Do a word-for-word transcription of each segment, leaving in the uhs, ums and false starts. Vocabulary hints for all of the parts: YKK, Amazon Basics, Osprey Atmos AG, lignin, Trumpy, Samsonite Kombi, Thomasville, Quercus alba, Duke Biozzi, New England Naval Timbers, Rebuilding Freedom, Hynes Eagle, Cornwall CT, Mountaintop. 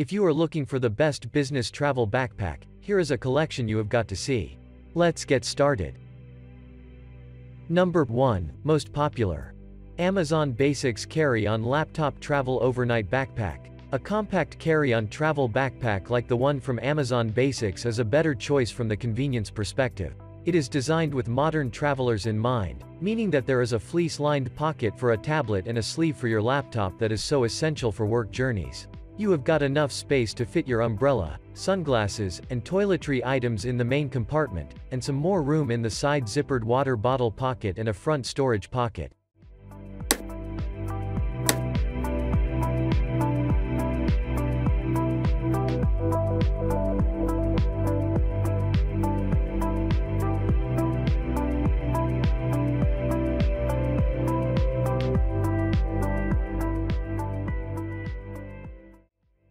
If you are looking for the best business travel backpack, here is a collection you have got to see. Let's get started. Number one. Most popular. Amazon Basics Carry-On Laptop Travel Overnight Backpack. A compact carry-on travel backpack like the one from Amazon Basics is a better choice from the convenience perspective. It is designed with modern travelers in mind, meaning that there is a fleece-lined pocket for a tablet and a sleeve for your laptop that is so essential for work journeys. You have got enough space to fit your umbrella, sunglasses, and toiletry items in the main compartment, and some more room in the side zippered water bottle pocket and a front storage pocket.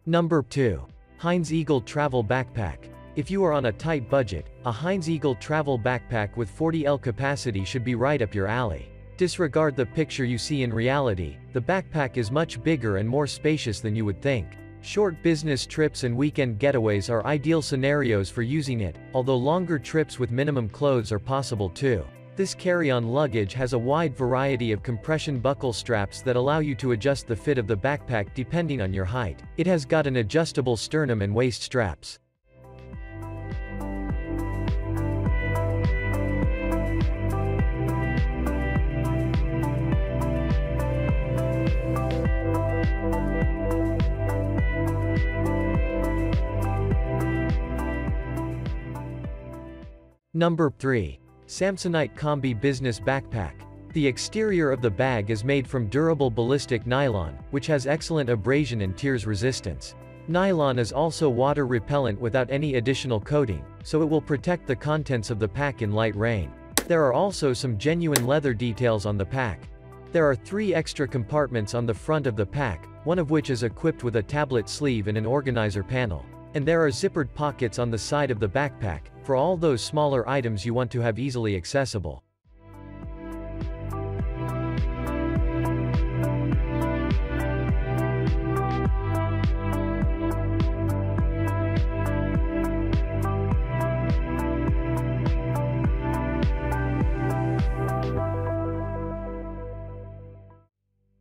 Number two. Hynes Eagle Travel Backpack. If you are on a tight budget, a Hynes Eagle travel backpack with forty L capacity should be right up your alley. Disregard the picture you see in reality, the backpack is much bigger and more spacious than you would think. Short business trips and weekend getaways are ideal scenarios for using it, although longer trips with minimum clothes are possible too. This carry-on luggage has a wide variety of compression buckle straps that allow you to adjust the fit of the backpack depending on your height. It has got an adjustable sternum and waist straps. Number three. Samsonite Kombi Business Backpack. The exterior of the bag is made from durable ballistic nylon, which has excellent abrasion and tears resistance. Nylon is also water repellent without any additional coating, so it will protect the contents of the pack in light rain. There are also some genuine leather details on the pack. There are three extra compartments on the front of the pack, one of which is equipped with a tablet sleeve and an organizer panel. And there are zippered pockets on the side of the backpack, for all those smaller items you want to have easily accessible.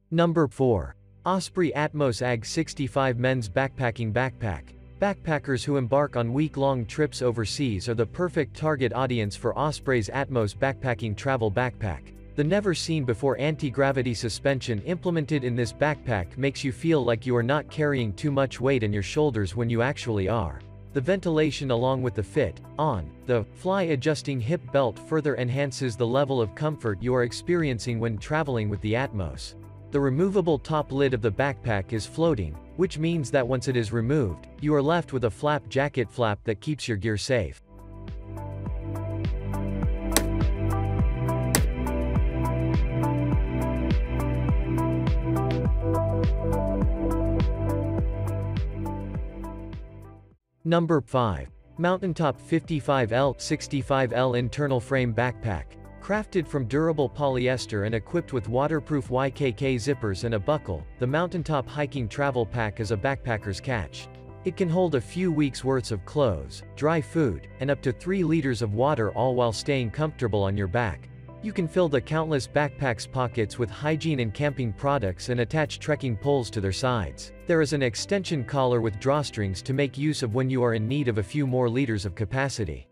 Number four. Osprey Atmos A G sixty-five Men's Backpacking Backpack. Backpackers who embark on week-long trips overseas are the perfect target audience for Osprey's Atmos Backpacking Travel Backpack. The never-seen-before anti-gravity suspension implemented in this backpack makes you feel like you are not carrying too much weight on your shoulders when you actually are. The ventilation along with the fit, on, the, fly adjusting hip belt further enhances the level of comfort you are experiencing when traveling with the Atmos. The removable top lid of the backpack is floating, which means that once it is removed, you are left with a flap jacket flap that keeps your gear safe. Number five. Mountaintop fifty-five L sixty-five L Internal Frame Backpack. Crafted from durable polyester and equipped with waterproof Y K K zippers and a buckle, the Mountaintop Hiking Travel Pack is a backpacker's catch. It can hold a few weeks' worth of clothes, dry food, and up to three liters of water, all while staying comfortable on your back. You can fill the countless backpack's pockets with hygiene and camping products and attach trekking poles to their sides. There is an extension collar with drawstrings to make use of when you are in need of a few more liters of capacity.